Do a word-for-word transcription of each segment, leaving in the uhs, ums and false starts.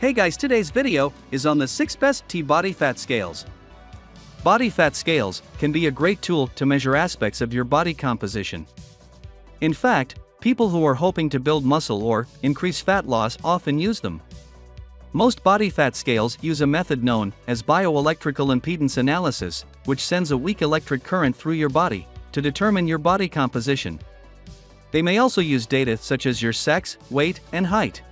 Hey guys, today's video is on the six best T body fat scales. Body fat scales can be a great tool to measure aspects of your body composition. In fact, people who are hoping to build muscle or increase fat loss often use them. Most body fat scales use a method known as bioelectrical impedance analysis, which sends a weak electric current through your body to determine your body composition. They may also use data such as your sex, weight, and height.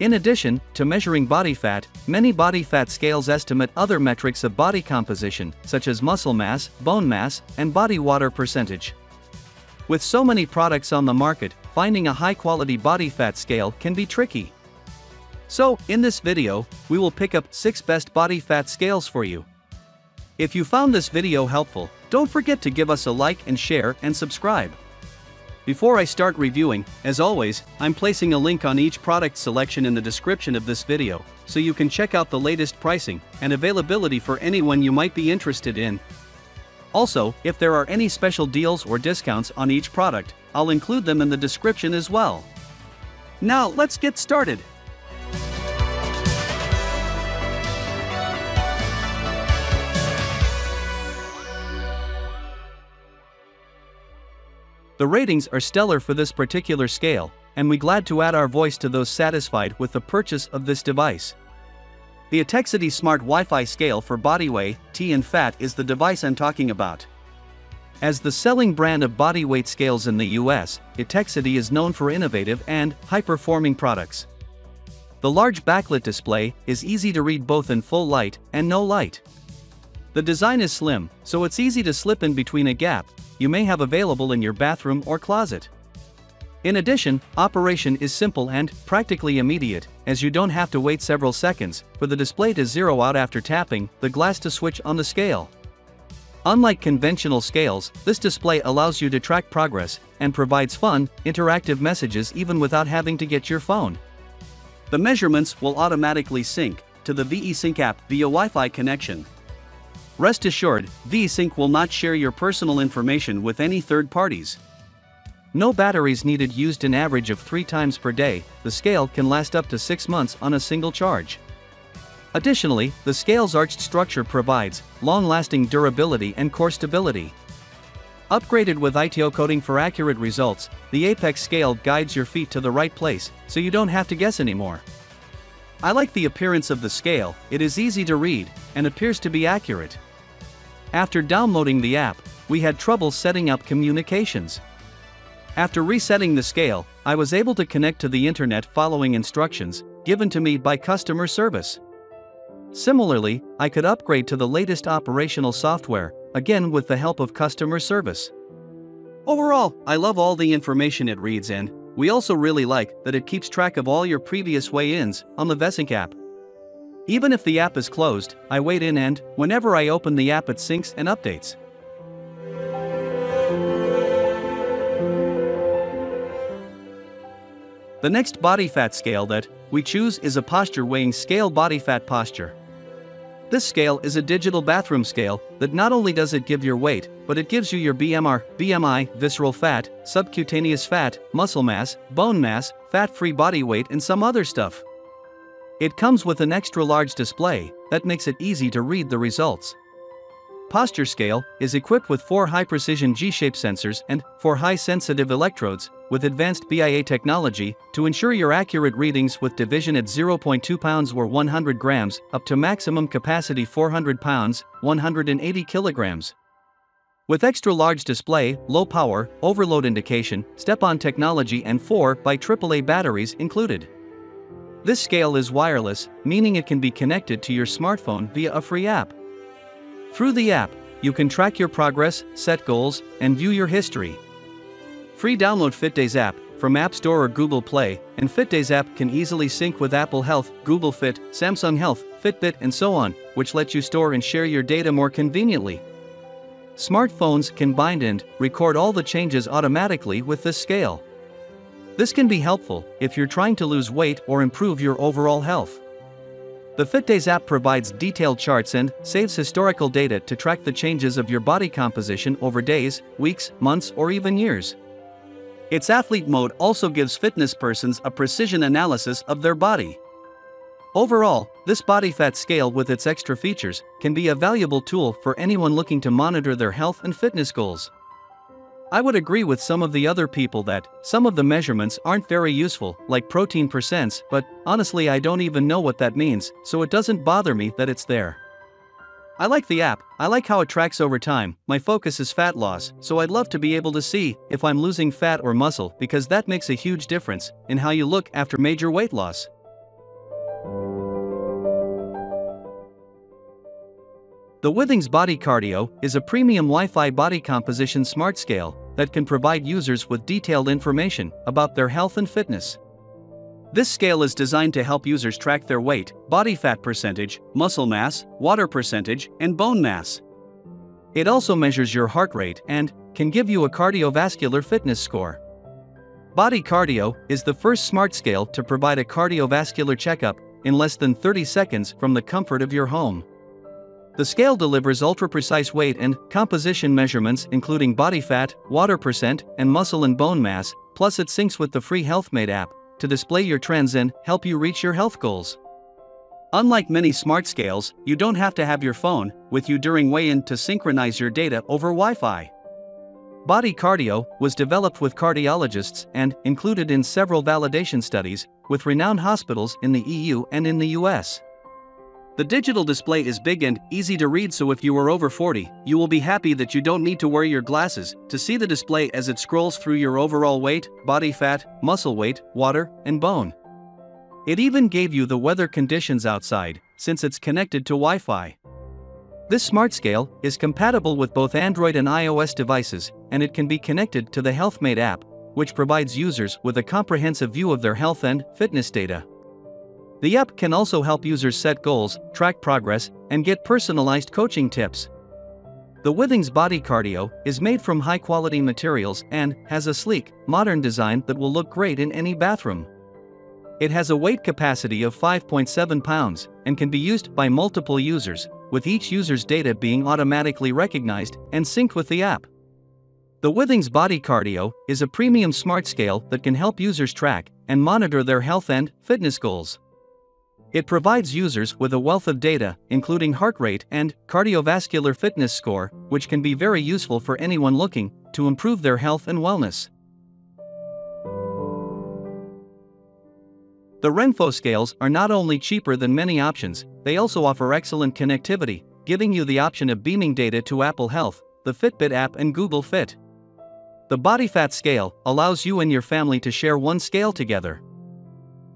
In addition to measuring body fat, many body fat scales estimate other metrics of body composition, such as muscle mass, bone mass, and body water percentage. With so many products on the market, finding a high-quality body fat scale can be tricky. So, in this video, we will pick up six best body fat scales for you. If you found this video helpful, don't forget to give us a like and share and subscribe. Before I start reviewing, as always, I'm placing a link on each product selection in the description of this video, so you can check out the latest pricing and availability for anyone you might be interested in. Also, if there are any special deals or discounts on each product, I'll include them in the description as well. Now let's get started! The ratings are stellar for this particular scale, and we're glad to add our voice to those satisfied with the purchase of this device. The Etekcity Smart Wi-Fi Scale for Body Weight, T and Fat is the device I'm talking about. As the selling brand of body weight scales in the U S, Etekcity is known for innovative and high-performing products. The large backlit display is easy to read both in full light and no light. The design is slim, so it's easy to slip in between a gap you may have available in your bathroom or closet. In addition, operation is simple and practically immediate, as you don't have to wait several seconds for the display to zero out after tapping the glass to switch on the scale. Unlike conventional scales, this display allows you to track progress and provides fun, interactive messages even without having to get your phone. The measurements will automatically sync to the VeSync app via Wi-Fi connection. Rest assured, VeSync will not share your personal information with any third parties. No batteries needed. Used an average of three times per day, the scale can last up to six months on a single charge. Additionally, the scale's arched structure provides long-lasting durability and core stability. Upgraded with I T O coding for accurate results, the Apex scale guides your feet to the right place, so you don't have to guess anymore. I like the appearance of the scale, it is easy to read, and appears to be accurate. After downloading the app, we had trouble setting up communications. After resetting the scale, I was able to connect to the internet following instructions given to me by customer service. Similarly, I could upgrade to the latest operational software, again with the help of customer service. Overall, I love all the information it reads in. We also really like that it keeps track of all your previous weigh-ins on the VeSync app. Even if the app is closed, I weighed in and, whenever I open the app, it syncs and updates. The next body fat scale that we choose is a posture weighing scale, Body Fat Posture. This scale is a digital bathroom scale that not only does it give your weight, but it gives you your B M R, B M I, visceral fat, subcutaneous fat, muscle mass, bone mass, fat-free body weight, and some other stuff. It comes with an extra-large display that makes it easy to read the results. Posture scale is equipped with four high-precision G-shape sensors and four high-sensitive electrodes with advanced B I A technology to ensure your accurate readings, with division at zero point two pounds or one hundred grams, up to maximum capacity four hundred pounds, one hundred eighty kilograms. With extra-large display, low power, overload indication, step-on technology, and four by triple A batteries included. This scale is wireless, meaning it can be connected to your smartphone via a free app. Through the app, you can track your progress, set goals, and view your history. Free download Fitdays app from App Store or Google Play, and Fitdays app can easily sync with Apple Health, Google Fit, Samsung Health, Fitbit, and so on, which lets you store and share your data more conveniently. Smartphones can bind and record all the changes automatically with this scale. This can be helpful if you're trying to lose weight or improve your overall health. The Fitdays app provides detailed charts and saves historical data to track the changes of your body composition over days, weeks, months, or even years. Its athlete mode also gives fitness persons a precision analysis of their body. Overall, this body fat scale with its extra features can be a valuable tool for anyone looking to monitor their health and fitness goals. I would agree with some of the other people that some of the measurements aren't very useful, like protein percents, but honestly I don't even know what that means, so it doesn't bother me that it's there. I like the app, I like how it tracks over time, my focus is fat loss, so I'd love to be able to see if I'm losing fat or muscle because that makes a huge difference in how you look after major weight loss. The Withings Body Cardio is a premium Wi-Fi body composition smart scale that can provide users with detailed information about their health and fitness. This scale is designed to help users track their weight, body fat percentage, muscle mass, water percentage, and bone mass. It also measures your heart rate and can give you a cardiovascular fitness score. Body Cardio is the first smart scale to provide a cardiovascular checkup in less than thirty seconds from the comfort of your home. The scale delivers ultra-precise weight and composition measurements including body fat, water percent, and muscle and bone mass, plus it syncs with the free HealthMate app to display your trends and help you reach your health goals. Unlike many smart scales, you don't have to have your phone with you during weigh-in to synchronize your data over Wi-Fi. Body Cardio was developed with cardiologists and included in several validation studies with renowned hospitals in the E U and in the U S. The digital display is big and easy to read, so if you are over forty, you will be happy that you don't need to wear your glasses to see the display as it scrolls through your overall weight, body fat, muscle weight, water, and bone. It even gave you the weather conditions outside, since it's connected to Wi-Fi. This smart scale is compatible with both Android and iOS devices, and it can be connected to the HealthMate app, which provides users with a comprehensive view of their health and fitness data. The app can also help users set goals, track progress, and get personalized coaching tips. The Withings Body Cardio is made from high-quality materials and has a sleek, modern design that will look great in any bathroom. It has a weight capacity of five point seven pounds and can be used by multiple users, with each user's data being automatically recognized and synced with the app. The Withings Body Cardio is a premium smart scale that can help users track and monitor their health and fitness goals. It provides users with a wealth of data, including heart rate and cardiovascular fitness score, which can be very useful for anyone looking to improve their health and wellness. The Renpho scales are not only cheaper than many options, they also offer excellent connectivity, giving you the option of beaming data to Apple Health, the Fitbit app, and Google Fit. The Body Fat scale allows you and your family to share one scale together.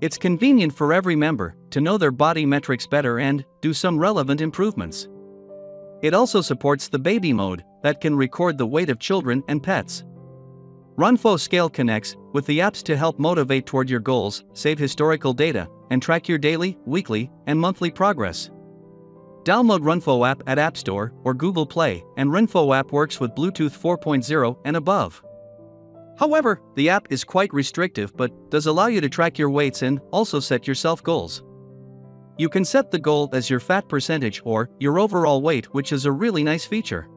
It's convenient for every member to know their body metrics better and do some relevant improvements. It also supports the baby mode that can record the weight of children and pets. Renpho scale connects with the apps to help motivate toward your goals, save historical data, and track your daily, weekly, and monthly progress. Download Renpho app at App Store or Google Play, and Renpho app works with Bluetooth four point oh and above. However, the app is quite restrictive but does allow you to track your weights and also set yourself goals. You can set the goal as your fat percentage or your overall weight, which is a really nice feature.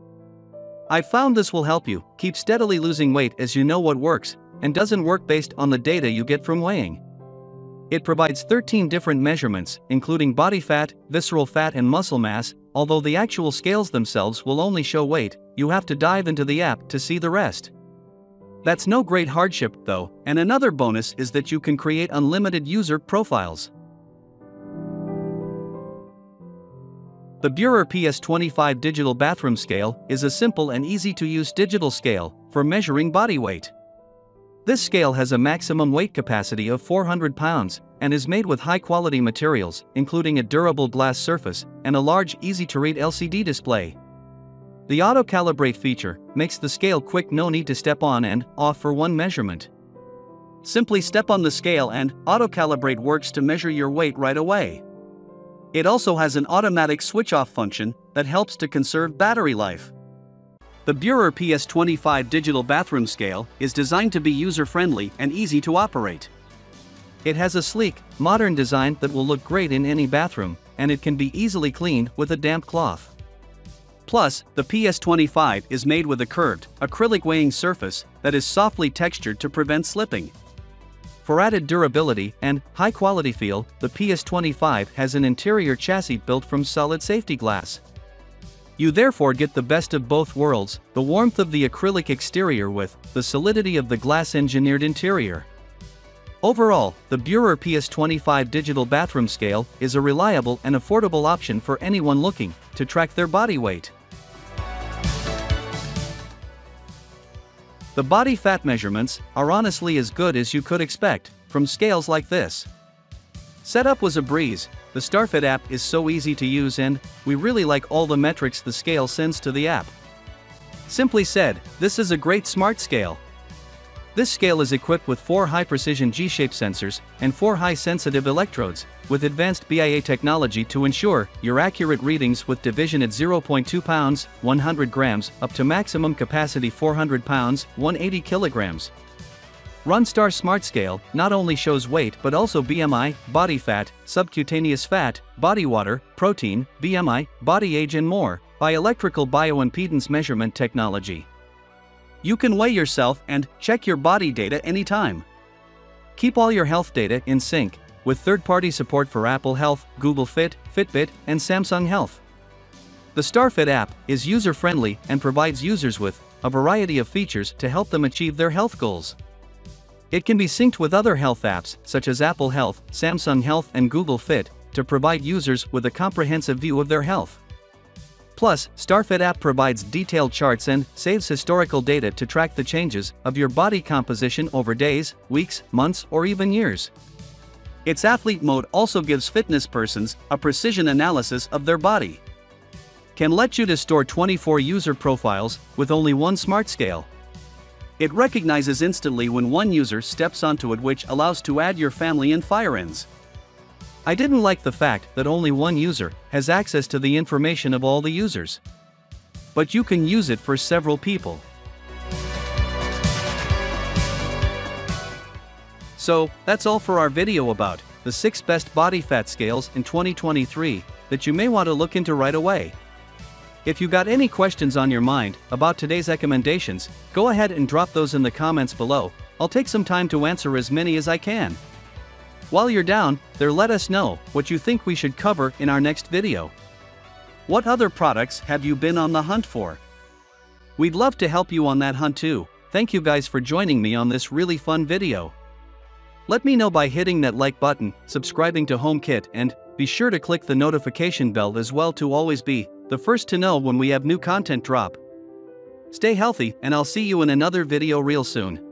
I found this will help you keep steadily losing weight as you know what works and doesn't work based on the data you get from weighing. It provides thirteen different measurements, including body fat, visceral fat, and muscle mass. Although the actual scales themselves will only show weight, you have to dive into the app to see the rest. That's no great hardship, though, and another bonus is that you can create unlimited user profiles. The Beurer P S twenty-five digital bathroom scale is a simple and easy-to-use digital scale for measuring body weight. This scale has a maximum weight capacity of four hundred pounds and is made with high-quality materials, including a durable glass surface and a large, easy-to-read L C D display. The auto-calibrate feature makes the scale quick, no need to step on and off for one measurement. Simply step on the scale and auto-calibrate works to measure your weight right away. It also has an automatic switch-off function that helps to conserve battery life. The Beurer P S twenty-five digital bathroom scale is designed to be user-friendly and easy to operate. It has a sleek, modern design that will look great in any bathroom, and it can be easily cleaned with a damp cloth. Plus, the P S twenty-five is made with a curved, acrylic weighing surface that is softly textured to prevent slipping. For added durability and high-quality feel, the P S twenty-five has an interior chassis built from solid safety glass. You therefore get the best of both worlds, the warmth of the acrylic exterior with the solidity of the glass-engineered interior. Overall, the Beurer P S twenty-five digital bathroom scale is a reliable and affordable option for anyone looking to track their body weight. The body fat measurements are honestly as good as you could expect from scales like this. Setup was a breeze, the StarFit app is so easy to use and we really like all the metrics the scale sends to the app. Simply said, this is a great smart scale. This scale is equipped with four high-precision G-shape sensors and four high-sensitive electrodes, with advanced B I A technology to ensure your accurate readings with division at zero point two pounds, one hundred grams, up to maximum capacity four hundred pounds, one hundred eighty kilograms. RunStar Smart Scale not only shows weight but also B M I, body fat, subcutaneous fat, body water, protein, B M I, body age and more, bioelectrical bioimpedance measurement technology. You can weigh yourself and check your body data anytime. Keep all your health data in sync, with third-party support for Apple Health, Google Fit, Fitbit, and Samsung Health. The StarFit app is user-friendly and provides users with a variety of features to help them achieve their health goals. It can be synced with other health apps such as Apple Health, Samsung Health, and Google Fit to provide users with a comprehensive view of their health. Plus, StarFit app provides detailed charts and saves historical data to track the changes of your body composition over days, weeks, months, or even years. Its athlete mode also gives fitness persons a precision analysis of their body. Can let you to store twenty-four user profiles with only one smart scale. It recognizes instantly when one user steps onto it, which allows to add your family and fire ends. I didn't like the fact that only one user has access to the information of all the users. But you can use it for several people. So, that's all for our video about the six best body fat scales in twenty twenty-three that you may want to look into right away. If you got any questions on your mind about today's recommendations, go ahead and drop those in the comments below. I'll take some time to answer as many as I can. While you're down there, let us know what you think we should cover in our next video. What other products have you been on the hunt for? We'd love to help you on that hunt too. Thank you guys for joining me on this really fun video. Let me know by hitting that like button, subscribing to HomeKit, and be sure to click the notification bell as well to always be the first to know when we have new content drop. Stay healthy and I'll see you in another video real soon.